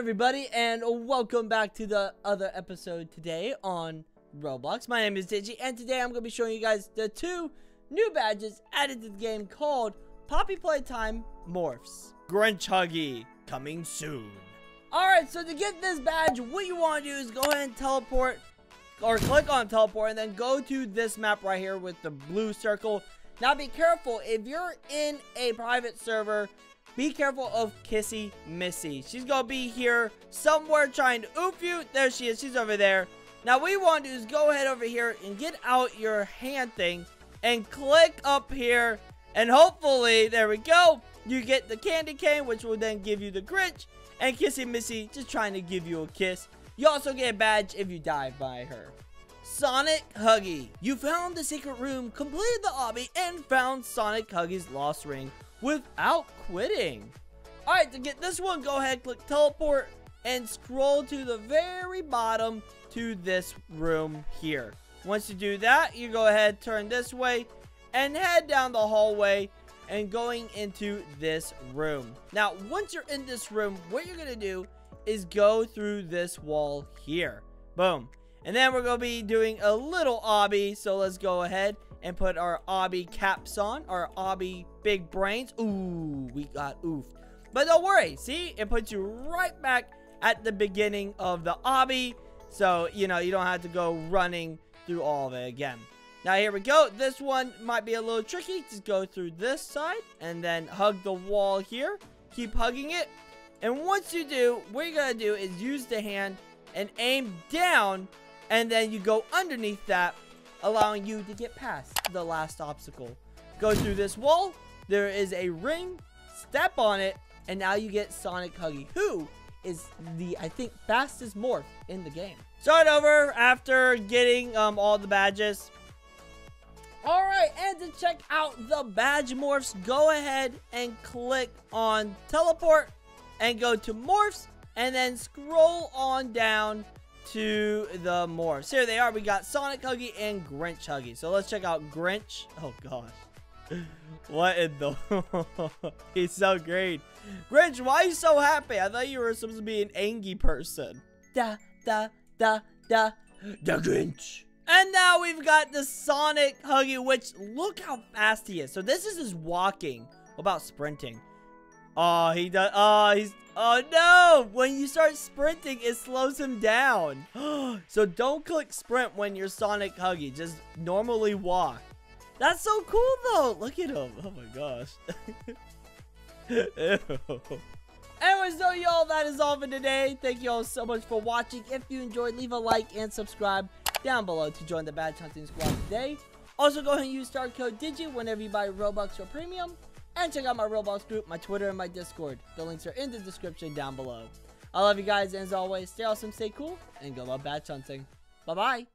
everybody, and welcome back to the other episode today on Roblox. My name is Digi, and today I'm going to be showing you guys the two new badges added to the game called Poppy Playtime Morphs. Grinch Huggy, coming soon. Alright, so to get this badge, what you want to do is go ahead and teleport, or click on teleport, and then go to this map right here with the blue circle. Now be careful, if you're in a private server, be careful of Kissy Missy. She's gonna be here somewhere trying to oof you. There she is, she's over there. Now what you want to do is go ahead over here and get out your hand thing and click up here, and hopefully, there we go, you get the candy cane, which will then give you the Grinch and Kissy Missy just trying to give you a kiss. You also get a badge if you die by her. Sonic Huggy. You found the secret room, completed the obby, and found Sonic Huggy's lost ring without quitting. Alright, to get this one, go ahead, click teleport, and scroll to the very bottom to this room here. Once you do that, you go ahead, turn this way, and head down the hallway, and going into this room. Now, once you're in this room, what you're going to do is go through this wall here. Boom. And then we're going to be doing a little obby, so let's go ahead and put our obby caps on, our obby big brains. Ooh, we got oofed. But don't worry, see? It puts you right back at the beginning of the obby, so, you know, you don't have to go running through all of it again. Now, here we go. This one might be a little tricky. Just go through this side, and then hug the wall here. Keep hugging it. And once you do, what you're going to do is use the hand and aim down, and then you go underneath that, allowing you to get past the last obstacle. Go through this wall. There is a ring. Step on it, and now you get Sonic Huggy, who is the, I think, fastest morph in the game. Start over after getting all the badges. Alright, and to check out the badge morphs, go ahead and click on teleport, and go to morphs, and then scroll on down to the morphs. Here they are. We got Sonic Huggy and Grinch Huggy. So let's check out Grinch. Oh gosh, what in the? He's so great. Grinch, why are you so happy? I thought you were supposed to be an angry person. The Grinch. And now we've got the Sonic Huggy, which look how fast he is. So this is his walking. What about sprinting? Oh, he does. Oh, he's. Oh no! When you start sprinting, it slows him down. So don't click sprint when you're Sonic Huggy. Just normally walk. That's so cool though. Look at him. Oh my gosh. Anyways, so y'all, that is all for today. Thank y'all so much for watching. If you enjoyed, leave a like and subscribe down below to join the badge hunting squad today. Also, go ahead and use star code DIGI whenever you buy Robux or Premium. And check out my Roblox group, my Twitter, and my Discord. The links are in the description down below. I love you guys, and as always, stay awesome, stay cool, and good luck badge hunting. Bye-bye!